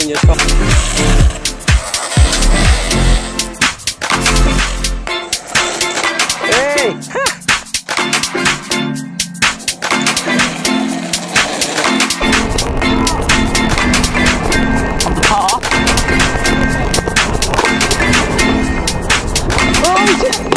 In your cup. Hey! Ha! Oh, shit!